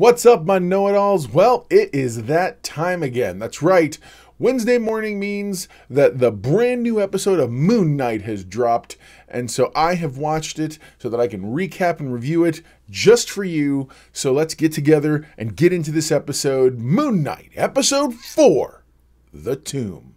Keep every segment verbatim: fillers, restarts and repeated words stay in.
What's up, my know-it-alls? Well, it is that time again. That's right. Wednesday morning means that the brand new episode of Moon Knight has dropped, and so I have watched it so that I can recap and review it just for you. So let's get together and get into this episode. Moon Knight, episode four, The Tomb.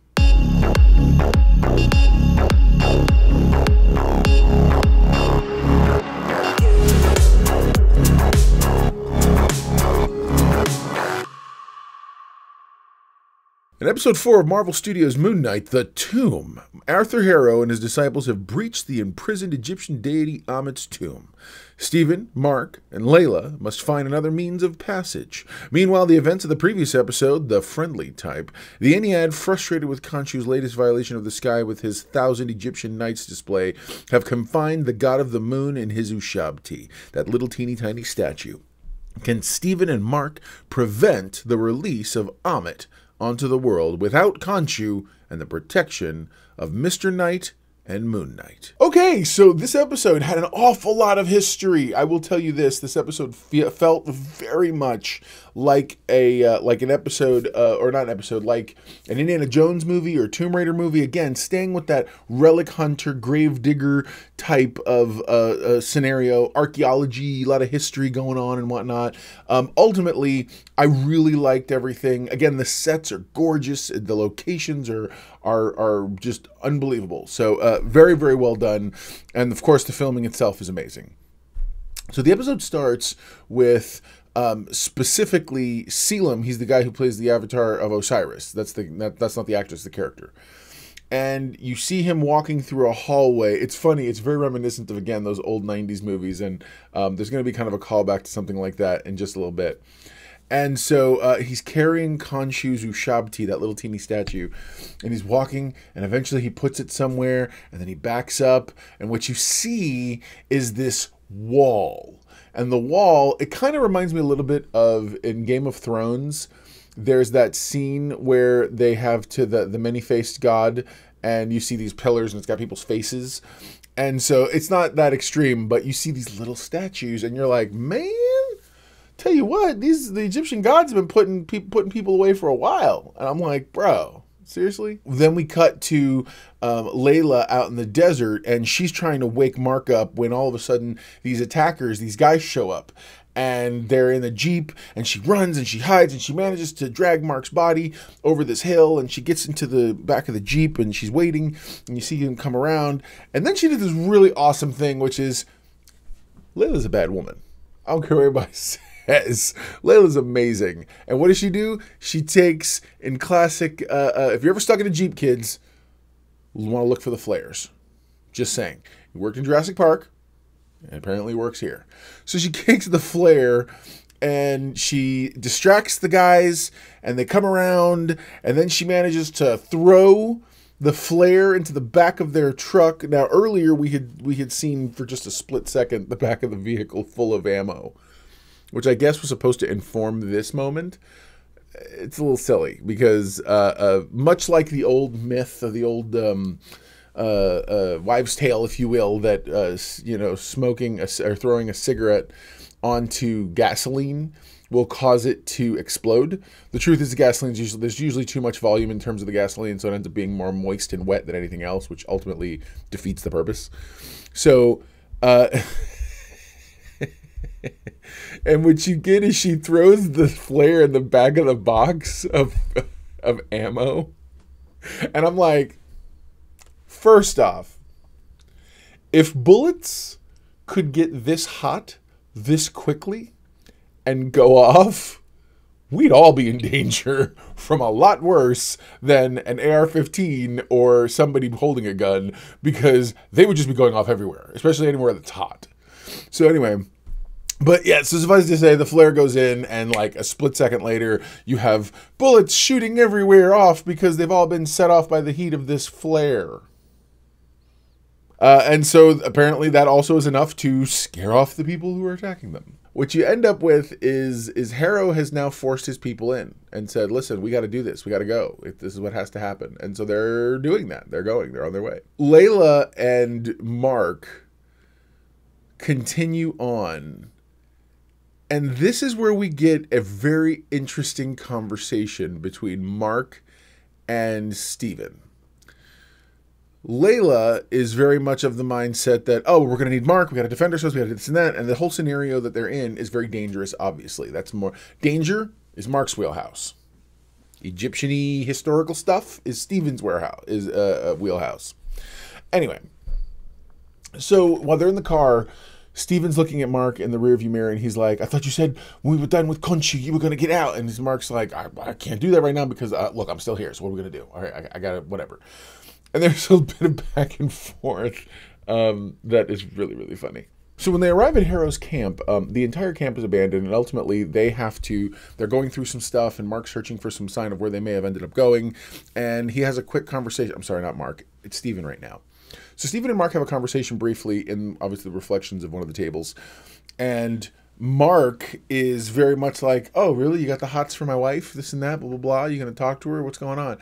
In episode four of Marvel Studios' Moon Knight, The Tomb, Arthur Harrow and his disciples have breached the imprisoned Egyptian deity Ammit's tomb. Steven, Marc, and Layla must find another means of passage. Meanwhile, the events of the previous episode, The Friendly Type, the Ennead, frustrated with Khonshu's latest violation of the sky with his thousand Egyptian knights display, have confined the god of the moon in his Ushabti, that little teeny tiny statue. Can Steven and Marc prevent the release of Ammit onto the world without Khonshu and the protection of Mister Knight and Moon Knight? Okay, so this episode had an awful lot of history. I will tell you this, this episode fe felt very much like a uh, like an episode, uh, or not an episode, like an Indiana Jones movie or Tomb Raider movie. Again, staying with that relic hunter, gravedigger type of uh, uh, scenario, archaeology, a lot of history going on and whatnot. Um, ultimately, I really liked everything. Again, the sets are gorgeous. The locations are are, are just unbelievable. So uh, very, very well done. And of course, the filming itself is amazing. So the episode starts with um, specifically Selim. He's the guy who plays the avatar of Osiris. That's the that, that's not the actress, the character. And you see him walking through a hallway. It's funny. It's very reminiscent of, again, those old nineties movies. And um, there's going to be kind of a callback to something like that in just a little bit. And so uh, he's carrying Khonshu's Ushabti, that little teeny statue, and he's walking, and eventually he puts it somewhere, and then he backs up, and what you see is this wall. And the wall, it kind of reminds me a little bit of, in Game of Thrones, there's that scene where they have to the, the many-faced god, and you see these pillars, and it's got people's faces. And so it's not that extreme, but you see these little statues, and you're like, man, tell you what, these the Egyptian gods have been putting pe putting people away for a while, and I'm like, bro, seriously. Then we cut to um, Layla out in the desert, and she's trying to wake Marc up when all of a sudden these attackers, these guys, show up, and they're in the jeep, and she runs and she hides, and she manages to drag Marc's body over this hill, and she gets into the back of the jeep, and she's waiting, and you see him come around, and then she did this really awesome thing, which is, Layla's a bad woman. I don't care what everybody says. Yes, Layla's amazing. And what does she do? She takes, in classic, uh, uh, if you're ever stuck in a Jeep, kids, you want to look for the flares. Just saying. It worked in Jurassic Park, and apparently works here. So she takes the flare, and she distracts the guys, and they come around, and then she manages to throw the flare into the back of their truck. Now, earlier we had, we had seen for just a split second the back of the vehicle full of ammo, which I guess was supposed to inform this moment. It's a little silly because uh, uh, much like the old myth of the old um, uh, uh, wives' tale, if you will, that uh, you know, smoking a, or throwing a cigarette onto gasoline will cause it to explode. The truth is, the gasoline's usually there's usually too much volume in terms of the gasoline, so it ends up being more moist and wet than anything else, which ultimately defeats the purpose. So. Uh, And what you get is she throws the flare in the back of the box of of ammo. And I'm like, first off, if bullets could get this hot this quickly and go off, we'd all be in danger from a lot worse than an A R fifteen or somebody holding a gun, because they would just be going off everywhere, especially anywhere that's hot. So anyway... But yeah, so suffice to say, the flare goes in, and like a split second later, you have bullets shooting everywhere off because they've all been set off by the heat of this flare. Uh, and so apparently that also is enough to scare off the people who are attacking them. What you end up with is, is Harrow has now forced his people in and said, listen, we got to do this. We got to go. This is what has to happen. And so they're doing that. They're going. They're on their way. Layla and Marc continue on. And this is where we get a very interesting conversation between Marc and Steven. Layla is very much of the mindset that, oh, we're going to need Marc, we got to defend ourselves, we got to do this and that, and the whole scenario that they're in is very dangerous, obviously. That's more... Danger is Marc's wheelhouse. Egyptian-y historical stuff is Steven's warehouse, is, uh, wheelhouse. Anyway, so while they're in the car, Steven's looking at Marc in the rearview mirror, and he's like, I thought you said when we were done with Khonshu, you were going to get out. And Marc's like, I, I can't do that right now because, uh, look, I'm still here, so what are we going to do? All right, I, I got to, whatever. And there's a bit of back and forth um, that is really, really funny. So when they arrive at Harrow's camp, um, the entire camp is abandoned, and ultimately they have to, they're going through some stuff, and Marc's searching for some sign of where they may have ended up going, and he has a quick conversation. I'm sorry, not Marc. It's Steven right now. So Steven and Marc have a conversation briefly in, obviously, the reflections of one of the tables, and Marc is very much like, oh, really? You got the hots for my wife? This and that, blah, blah, blah. You going to talk to her? What's going on?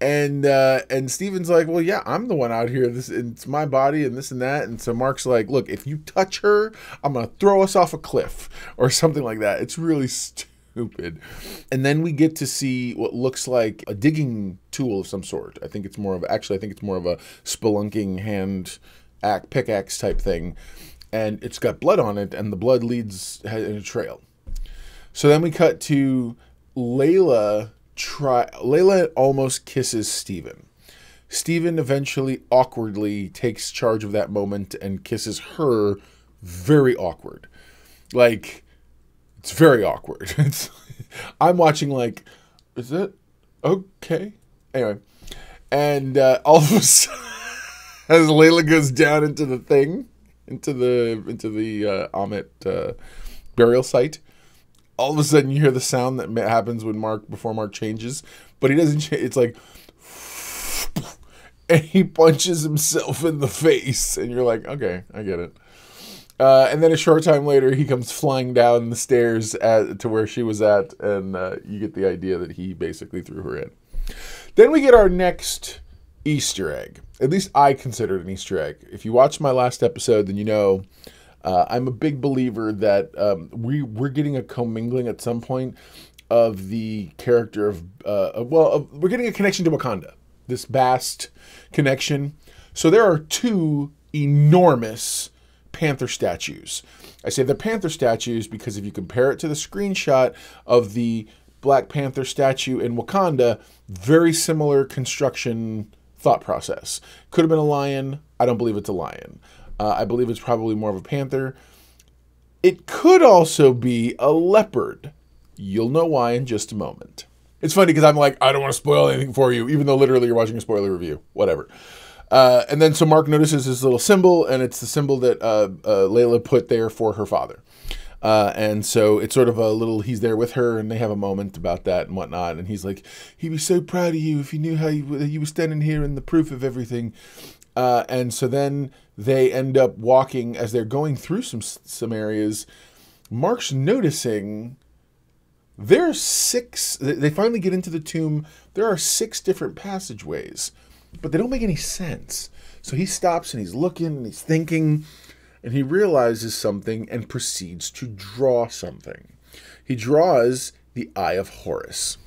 And uh, and Steven's like, well, yeah, I'm the one out here. This It's my body and this and that. And so Marc's like, look, if you touch her, I'm going to throw us off a cliff or something like that. It's really stupid. And then we get to see what looks like a digging tool of some sort. I think it's more of, actually, I think it's more of a spelunking hand act, pickaxe type thing. And it's got blood on it, and the blood leads in a trail. So then we cut to Layla try Layla almost kisses Steven. Steven eventually awkwardly takes charge of that moment and kisses her. Very awkward. Like, it's very awkward. It's, I'm watching like, is it okay? Anyway. And uh, all of a sudden, as Layla goes down into the thing, into the into the uh, Ammit uh, burial site, all of a sudden you hear the sound that happens when Marc before Marc changes, but he doesn't. Ch it's like, and he punches himself in the face, and you're like, okay, I get it. Uh, and then a short time later, he comes flying down the stairs at, to where she was at, and uh, you get the idea that he basically threw her in. Then we get our next Easter egg. At least I consider it an Easter egg. If you watched my last episode, then you know uh, I'm a big believer that um, we, we're getting a commingling at some point of the character of, uh, of well, of, we're getting a connection to Wakanda, this vast connection. So there are two enormous panther statues. I say they're panther statues because if you compare it to the screenshot of the Black Panther statue in Wakanda, very similar construction thought process. Could have been a lion. I don't believe it's a lion. Uh, I believe it's probably more of a panther. It could also be a leopard. You'll know why in just a moment. It's funny because I'm like, I don't want to spoil anything for you, even though literally you're watching a spoiler review. Whatever. Uh, and then so Marc notices this little symbol, and it's the symbol that uh, uh, Layla put there for her father. Uh, and so it's sort of a little, he's there with her and they have a moment about that and whatnot. And he's like, he'd be so proud of you if you knew how you, you were standing here and the proof of everything. Uh, and so then they end up walking as they're going through some, some areas. Marc's noticing there are six, they finally get into the tomb. There are six different passageways, but they don't make any sense. So he stops and he's looking and he's thinking. And he realizes something and proceeds to draw something. He draws the Eye of Horus.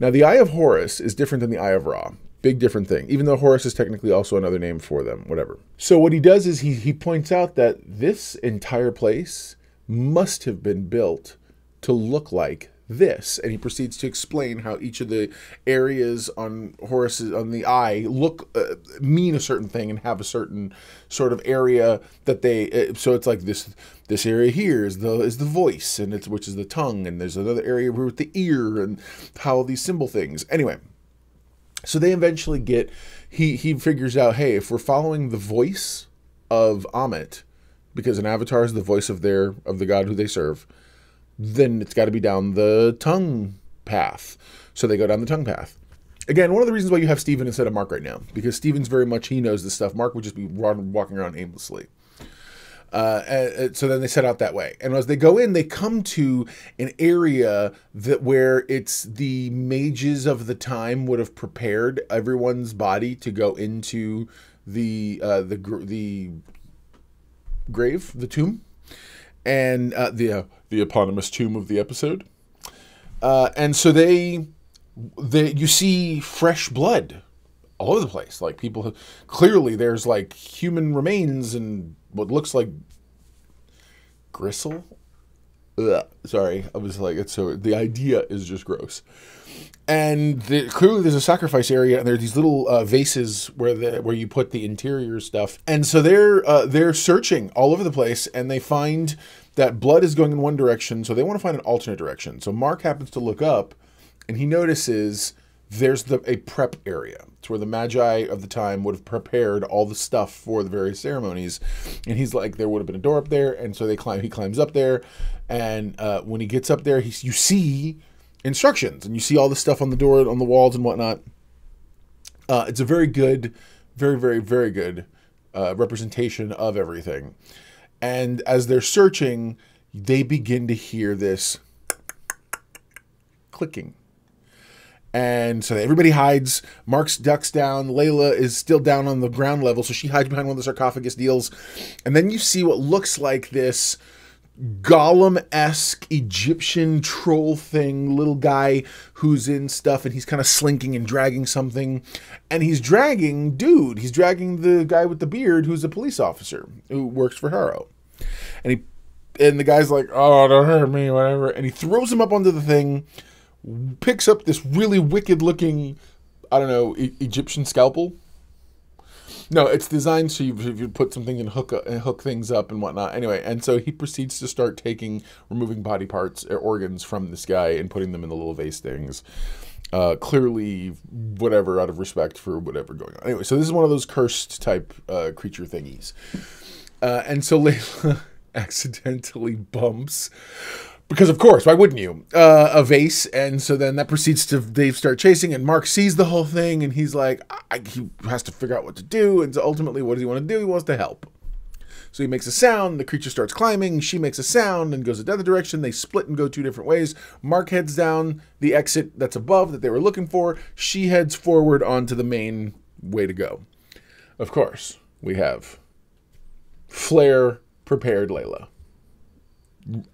Now, the Eye of Horus is different than the Eye of Ra. Big different thing. Even though Horus is technically also another name for them, whatever. So what he does is he, he points out that this entire place must have been built to look like this. And he proceeds to explain how each of the areas on Horus's, on the eye, look, uh, mean a certain thing and have a certain sort of area that they, uh, so it's like this, this area here is the, is the voice, and it's, which is the tongue. And there's another area with the ear and how these symbol things. Anyway, so they eventually get, he, he figures out, hey, if we're following the voice of Ammit, because an avatar is the voice of their, of the god who they serve, then it's got to be down the tongue path. So they go down the tongue path. Again, one of the reasons why you have Steven instead of Marc right now, because Steven's very much, he knows this stuff. Marc would just be walking around aimlessly. Uh, and, and so then they set out that way. And as they go in, they come to an area that where it's the mages of the time would have prepared everyone's body to go into the, uh, the, the grave, the tomb. and uh, the uh, the eponymous tomb of the episode. Uh, and so they, they, you see fresh blood all over the place. Like people, have, clearly there's like human remains and what looks like gristle. Ugh, sorry, I was like, it's so, the idea is just gross. And the, clearly there's a sacrifice area, and there are these little uh, vases where the, where you put the interior stuff. And so they're uh, they're searching all over the place, and they find that blood is going in one direction, so they want to find an alternate direction. So Marc happens to look up, and he notices there's the, a prep area. It's where the Magi of the time would have prepared all the stuff for the various ceremonies. And he's like, there would have been a door up there, and so they climb. He climbs up there, and uh, when he gets up there, he, you see instructions, and you see all the stuff on the door, on the walls and whatnot. Uh, it's a very good, very, very, very good uh, representation of everything. And as they're searching, they begin to hear this clicking. And so everybody hides. Marc ducks down. Layla is still down on the ground level, so she hides behind one of the sarcophagus deals. And then you see what looks like this Gollum-esque Egyptian troll thing, little guy who's in stuff, and he's kind of slinking and dragging something. And he's dragging, dude, he's dragging the guy with the beard who's a police officer who works for Harrow. And he, and the guy's like, oh, don't hurt me, whatever. And he throws him up onto the thing, picks up this really wicked looking, I don't know, e Egyptian scalpel. No, it's designed so you, you put something and hook, uh, hook things up and whatnot. Anyway, and so he proceeds to start taking, removing body parts, or organs from this guy and putting them in the little vase things. Uh, clearly, whatever, out of respect for whatever going on. Anyway, so this is one of those cursed type uh, creature thingies. Uh, and so Layla accidentally bumps... Because, of course, why wouldn't you? Uh, a vase. And so then that proceeds to, they start chasing, and Marc sees the whole thing, and he's like, I, he has to figure out what to do. And so ultimately, what does he want to do? He wants to help. So he makes a sound. The creature starts climbing. She makes a sound and goes another direction. They split and go two different ways. Marc heads down the exit that's above that they were looking for. She heads forward onto the main way to go. Of course, we have Flare prepared Layla.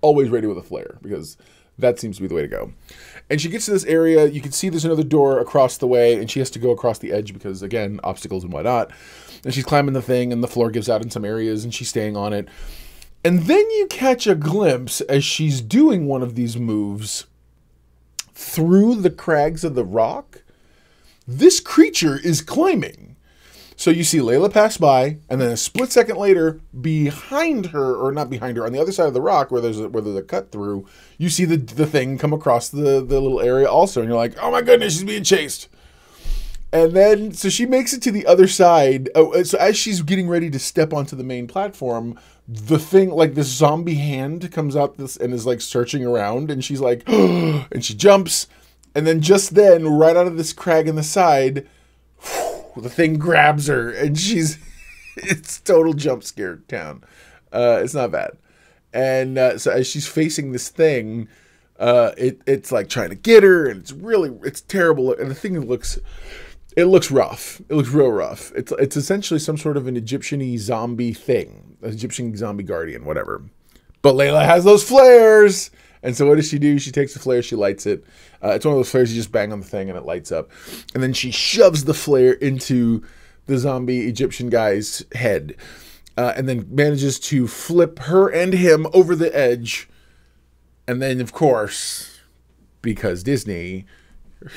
Always ready with a flare, because that seems to be the way to go. And she gets to this area. You can see there's another door across the way, and she has to go across the edge because, again, obstacles and whatnot. And she's climbing the thing, and the floor gives out in some areas, and she's staying on it. And then you catch a glimpse as she's doing one of these moves through the crags of the rock. This creature is climbing. So you see Layla pass by, and then a split second later, behind her, or not behind her, on the other side of the rock where there's a, where there's a cut through, you see the, the thing come across the, the little area also, and you're like, oh my goodness, she's being chased. And then, so she makes it to the other side. Oh, so as she's getting ready to step onto the main platform, the thing, like this zombie hand comes out this and is like searching around, and she's like, oh, and she jumps. And then just then, right out of this crag in the side, the thing grabs her, and she's, it's total jump scare town. Uh, it's not bad. And uh, so as she's facing this thing, uh, it, it's like trying to get her, and it's really, it's terrible. And the thing looks, it looks rough. It looks real rough. It's, it's essentially some sort of an Egyptian-y zombie thing, an Egyptian zombie guardian, whatever. But Layla has those flares. And so what does she do? She takes the flare, she lights it. Uh, it's one of those flares you just bang on the thing and it lights up. And then she shoves the flare into the zombie Egyptian guy's head, uh, and then manages to flip her and him over the edge. And then, of course, because Disney,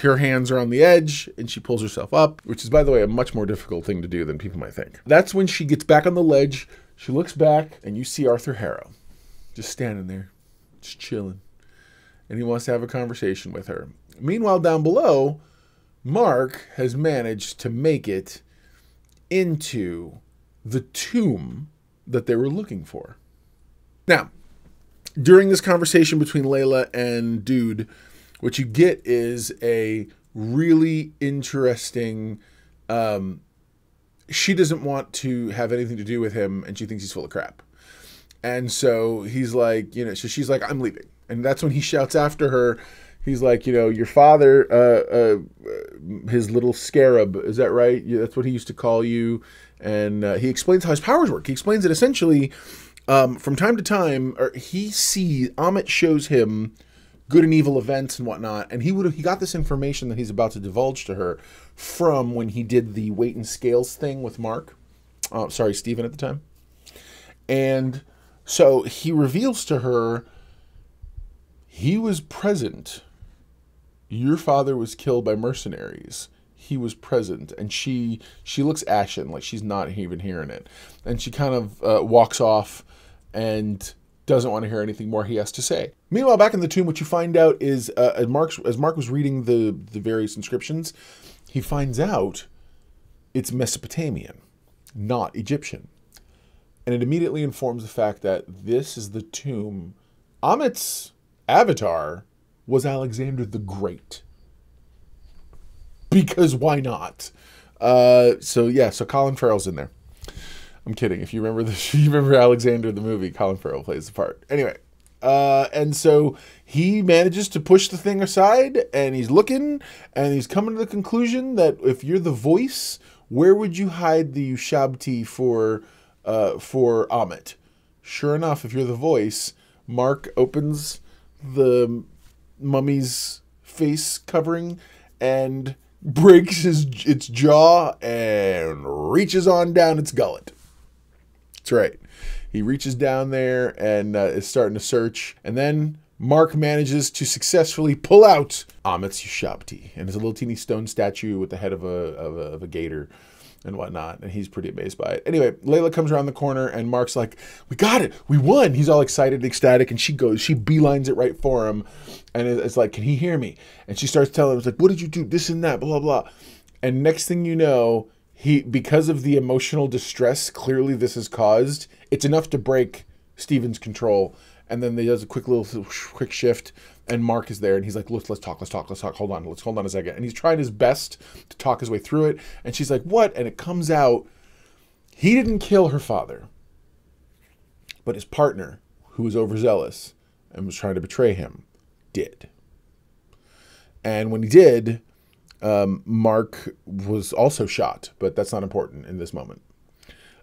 her hands are on the edge, and she pulls herself up, which is, by the way, a much more difficult thing to do than people might think. That's when she gets back on the ledge. She looks back, and you see Arthur Harrow just standing there. Just chilling, and he wants to have a conversation with her. Meanwhile, down below, Marc has managed to make it into the tomb that they were looking for. Now, during this conversation between Layla and dude, what you get is a really interesting, um, she doesn't want to have anything to do with him, and she thinks he's full of crap. And so he's like, you know, so she's like, I'm leaving. And that's when he shouts after her. He's like, you know, your father, uh, uh, his little scarab, is that right? Yeah, that's what he used to call you. And uh, he explains how his powers work. He explains that essentially Um, from time to time, or he sees, Ammit shows him good and evil events and whatnot, and he would have, he got this information that he's about to divulge to her from when he did the weight and scales thing with Mark, uh, sorry, Steven at the time. And so he reveals to her, he was present. Your father was killed by mercenaries. He was present. And she she looks ashen, like she's not even hearing it. And she kind of uh, walks off and doesn't want to hear anything more he has to say. Meanwhile, back in the tomb, what you find out is, uh, as, Mark's, as Mark was reading the, the various inscriptions, he finds out it's Mesopotamian, not Egyptian. And it immediately informs the fact that this is the tomb. Ammit's avatar was Alexander the Great. Because why not? Uh, so yeah, so Colin Farrell's in there. I'm kidding. If you remember the, if you remember Alexander the movie, Colin Farrell plays the part. Anyway, uh, and so he manages to push the thing aside, and he's looking, and he's coming to the conclusion that if you're the voice, where would you hide the Ushabti for uh, for Ammit? Sure enough, if you're the voice, Mark opens the mummy's face covering and breaks his its jaw and reaches on down its gullet. That's right. He reaches down there and uh, is starting to search. And then Mark manages to successfully pull out Ammit's Ushabti. And it's a little teeny stone statue with the head of a, of a, of a gator and whatnot. And he's pretty amazed by it. Anyway, Layla comes around the corner and Mark's like, we got it. We won. He's all excited, ecstatic. And she goes, she beelines it right for him. And it's like, can he hear me? And she starts telling him, it's like, what did you do? This and that, blah, blah. And next thing you know, he, because of the emotional distress clearly this has caused, it's enough to break Steven's control. And then they does a quick little quick shift, and Mark is there, and he's like, let's, let's talk, let's talk, let's talk, hold on, let's hold on a second. And he's trying his best to talk his way through it, and she's like, what? And it comes out, he didn't kill her father, but his partner, who was overzealous and was trying to betray him, did. And when he did, um, Mark was also shot, but that's not important in this moment.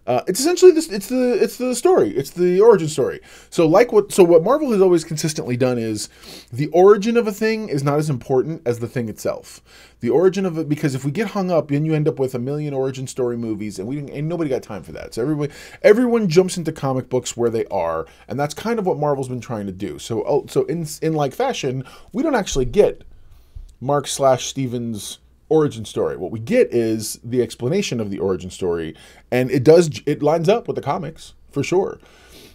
Uh, it's essentially this. It's the it's the story. It's the origin story. So like what so what Marvel has always consistently done is the origin of a thing is not as important as the thing itself. The origin of it, because if we get hung up, then you end up with a million origin story movies, and we didn't, and nobody got time for that. So everybody everyone jumps into comic books where they are, and that's kind of what Marvel's been trying to do. So so in in like fashion, we don't actually get Mark slash Steven's origin story. What we get is the explanation of the origin story, and it does it lines up with the comics for sure,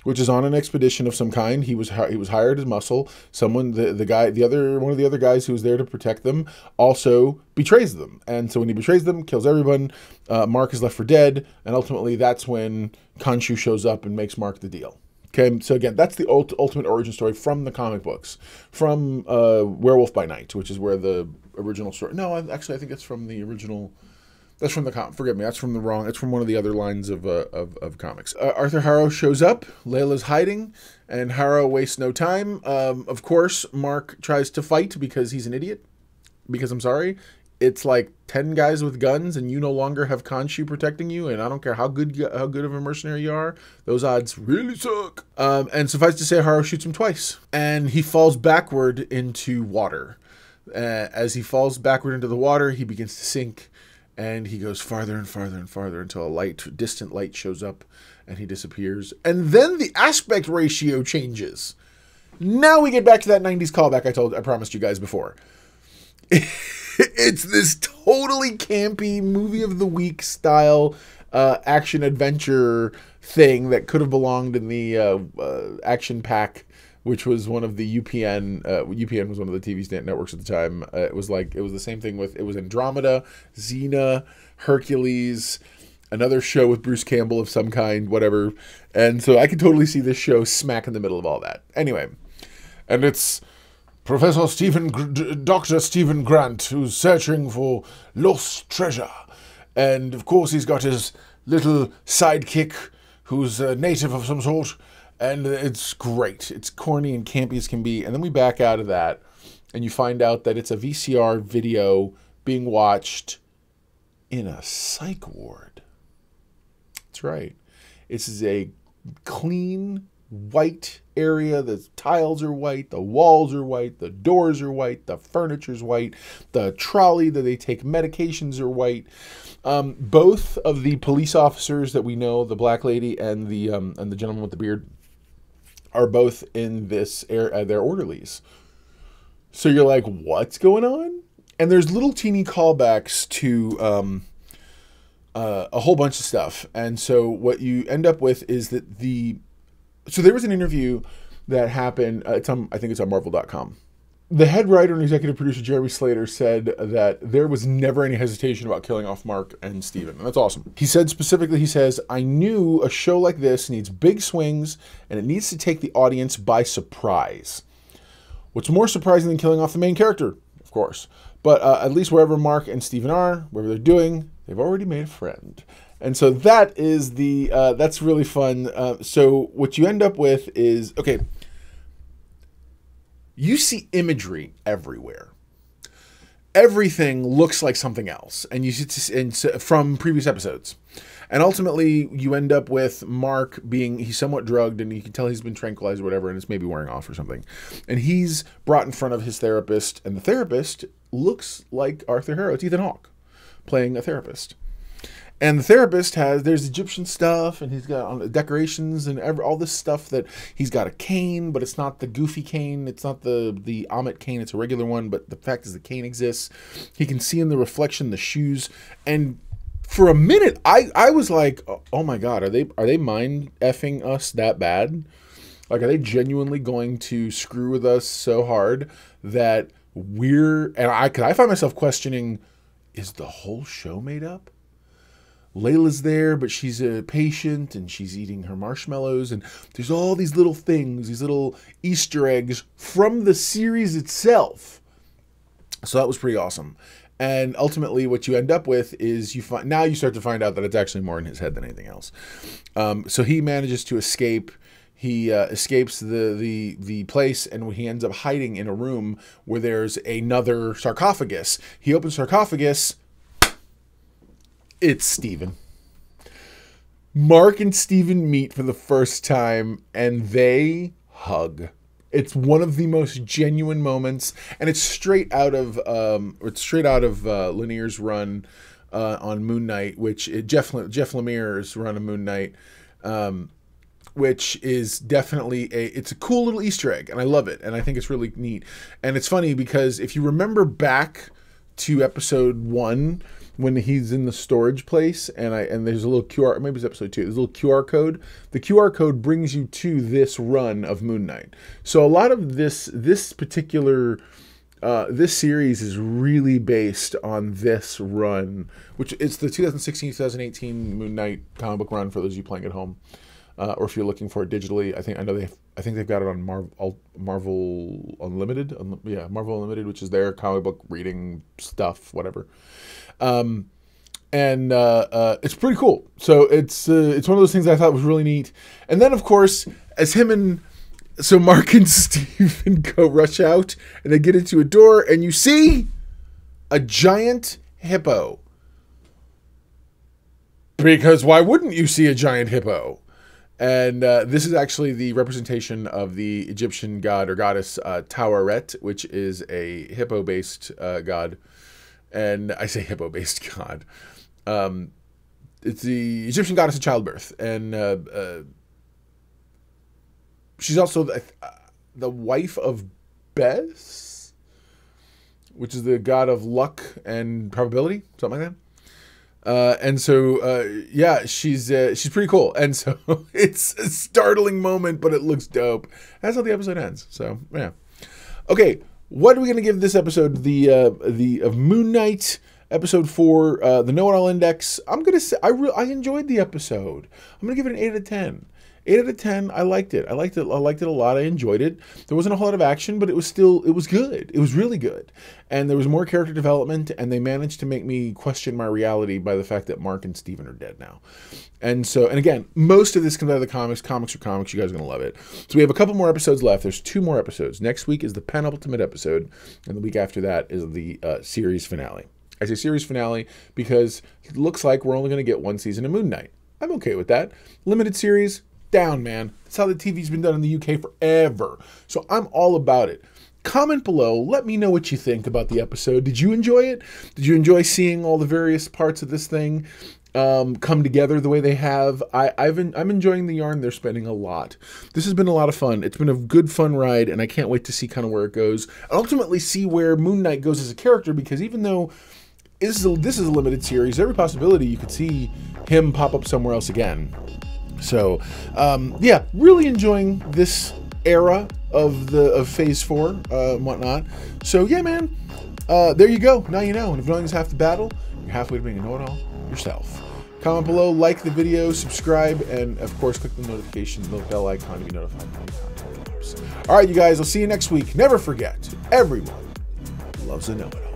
which is on an expedition of some kind. He was he was hired as muscle. Someone the the guy the other one of the other guys who was there to protect them also betrays them, and so when he betrays them, kills everyone. Uh, Mark is left for dead, and ultimately that's when Khonshu shows up and makes Mark the deal. Okay, so again, that's the ult ultimate origin story from the comic books, from uh, Werewolf by Night, which is where the original story. No, I, actually, I think that's from the original. That's from the comic. Forgive me, that's from the wrong. It's from one of the other lines of uh, of, of comics. Uh, Arthur Harrow shows up. Layla's hiding, and Harrow wastes no time. Um, of course, Mark tries to fight because he's an idiot. Because I'm sorry, it's like ten guys with guns, and you no longer have Khonshu protecting you, and I don't care how good how good of a mercenary you are, those odds really suck. Um, and suffice to say, Harrow shoots him twice, and he falls backward into water. Uh, as he falls backward into the water, he begins to sink, and he goes farther and farther and farther until a light, distant light shows up, and he disappears. And then the aspect ratio changes. Now we get back to that nineties callback I told, I promised you guys before. It's this totally campy movie of the week style uh, action adventure thing that could have belonged in the uh, uh, action pack, which was one of the U P N. Uh, U P N was one of the T V networks at the time. Uh, it was like it was the same thing with it was Andromeda, Xena, Hercules, another show with Bruce Campbell of some kind, whatever. And so I could totally see this show smack in the middle of all that. Anyway, and it's Professor Steven, Doctor Steven Grant, who's searching for lost treasure. And of course he's got his little sidekick who's a native of some sort. And it's great. It's corny and campy as can be. And then we back out of that and you find out that it's a V C R video being watched in a psych ward. That's right. This is a clean white area. The tiles are white, the walls are white, the doors are white, the furniture's white, the trolley that they take medications are white. Um, both of the police officers that we know, the black lady and the um, and the gentleman with the beard, are both in this air. Uh, they're orderlies. So you're like, what's going on? And there's little teeny callbacks to um, uh, a whole bunch of stuff. And so what you end up with is that the... So there was an interview that happened. Uh, it's on, I think it's on Marvel dot com. The head writer and executive producer, Jeremy Slater, said that there was never any hesitation about killing off Marc and Steven. And that's awesome. He said specifically, he says, I knew a show like this needs big swings and it needs to take the audience by surprise. What's more surprising than killing off the main character? Of course. But uh, at least wherever Marc and Steven are, wherever they're doing, they've already made a friend. And so that is the, uh, that's really fun. Uh, so what you end up with is, okay, you see imagery everywhere. Everything looks like something else, and you see and so, from previous episodes. And ultimately, you end up with Marc being, he's somewhat drugged, and you can tell he's been tranquilized or whatever, and it's maybe wearing off or something. And he's brought in front of his therapist, and the therapist looks like Arthur Harrow. It's Ethan Hawke playing a therapist. And the therapist has, there's Egyptian stuff, and he's got decorations and every, all this stuff that he's got a cane, but it's not the goofy cane. It's not the, the Ammit cane. It's a regular one, but the fact is the cane exists. He can see in the reflection the shoes. And for a minute, I, I was like, oh my God, are they, are they mind effing us that bad? Like, are they genuinely going to screw with us so hard that we're, and I, 'cause I find myself questioning, is the whole show made up? Layla's there, but she's a patient, and she's eating her marshmallows, and there's all these little things, these little Easter eggs from the series itself. So that was pretty awesome. And ultimately, what you end up with is you find now you start to find out that it's actually more in his head than anything else. Um, so he manages to escape. He uh, escapes the the the place, and he ends up hiding in a room where there's another sarcophagus. He opens sarcophagus. It's Steven. Marc and Steven meet for the first time, and they hug. It's one of the most genuine moments, and it's straight out of um, it's straight out of uh, Lanier's run uh, on Moon Knight, which it, Jeff Jeff Lemire's run on Moon Knight, um, which is definitely a it's a cool little Easter egg, and I love it, and I think it's really neat, and it's funny because if you remember back to episode one. When he's in the storage place, and I and there's a little Q R, maybe it's episode two, there's a little Q R code. The Q R code brings you to this run of Moon Knight. So a lot of this, this particular, uh, this series is really based on this run, which it's the two thousand sixteen two thousand eighteen Moon Knight comic book run for those of you playing at home, uh, or if you're looking for it digitally. I think I know they, have, I think they've got it on Marvel, Marvel Unlimited, yeah, Marvel Unlimited, which is their comic book reading stuff, whatever. Um, and, uh, uh, it's pretty cool. So it's, uh, it's one of those things I thought was really neat. And then of course, as him and, so Marc and Steven go rush out and they get into a door and you see a giant hippo. Because why wouldn't you see a giant hippo? And uh, this is actually the representation of the Egyptian god or goddess, uh, Taweret, which is a hippo-based, uh, god. And I say hippo-based god. Um, it's the Egyptian goddess of childbirth. And uh, uh, she's also the, uh, the wife of Bes, which is the god of luck and probability, something like that. Uh, and so, uh, yeah, she's uh, she's pretty cool. And so it's a startling moment, but it looks dope. That's how the episode ends. So, yeah. Okay. What are we going to give this episode? The uh, the of Moon Knight episode four, uh, the Know It All Index. I'm going to say I re I enjoyed the episode. I'm going to give it an eight out of ten. Eight out of ten. I liked it. I liked it. I liked it a lot. I enjoyed it. There wasn't a whole lot of action, but it was still it was good. It was really good, and there was more character development. And they managed to make me question my reality by the fact that Marc and Steven are dead now. And so, and again, most of this comes out of the comics. Comics are comics. You guys are going to love it. So we have a couple more episodes left. There's two more episodes. Next week is the penultimate episode. And the week after that is the uh, series finale. I say series finale because it looks like we're only going to get one season of Moon Knight. I'm okay with that. Limited series, down, man. That's how the T V's been done in the U K forever. So I'm all about it. Comment below, let me know what you think about the episode. Did you enjoy it? Did you enjoy seeing all the various parts of this thing um, come together the way they have? I, I've en- I'm enjoying the yarn they're spending a lot. This has been a lot of fun. It's been a good fun ride, and I can't wait to see kind of where it goes. And ultimately see where Moon Knight goes as a character, because even though this is a, this is a limited series, every possibility you could see him pop up somewhere else again. So, um, yeah, really enjoying this era of the of phase four uh, and whatnot. So yeah, man, uh, there you go. Now you know. And if knowing is half the battle, you're halfway to being a know-it-all yourself. Comment below, like the video, subscribe, and of course, click the notification the bell icon to be notified when new content drops. All right, you guys, I'll see you next week. Never forget, everyone loves a know-it-all.